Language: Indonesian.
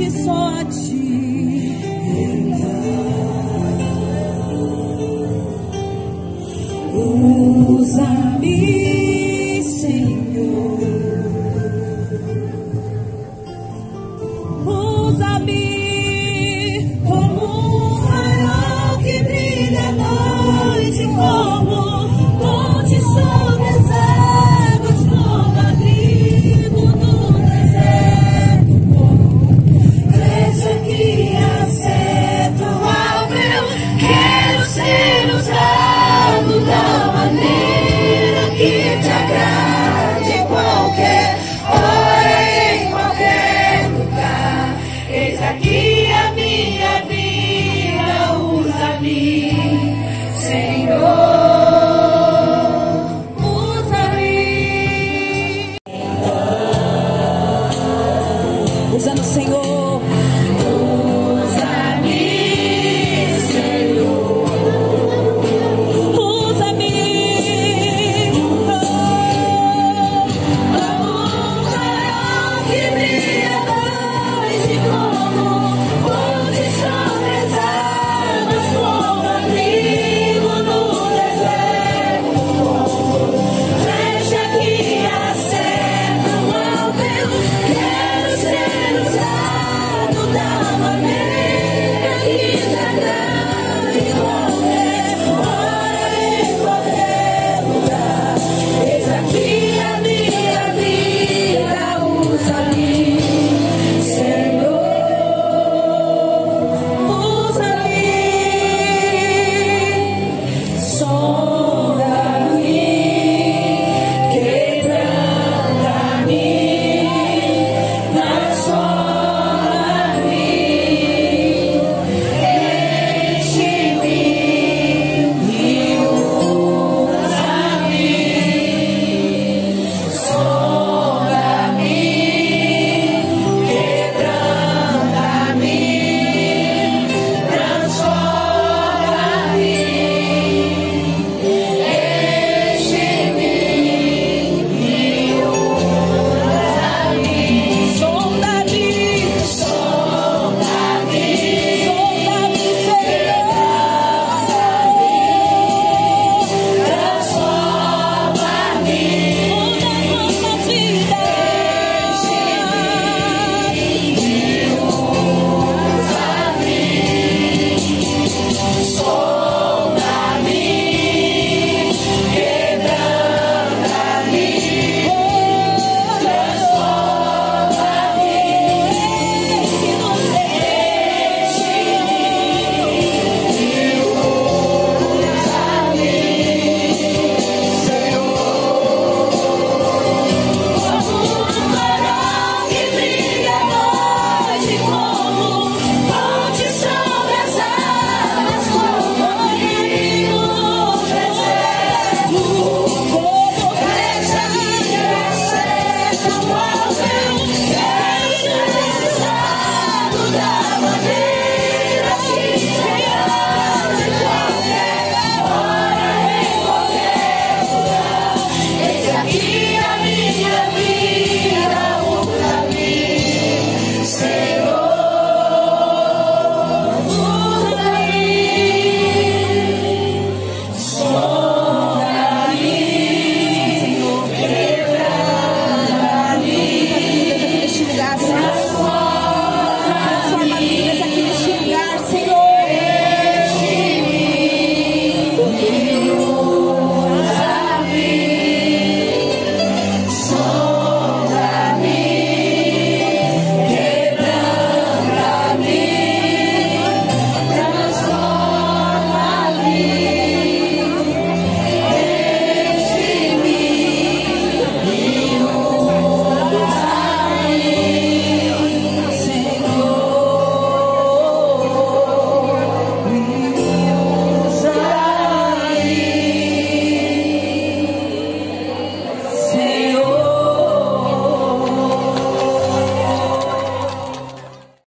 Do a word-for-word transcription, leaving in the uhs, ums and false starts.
Existe só a ti.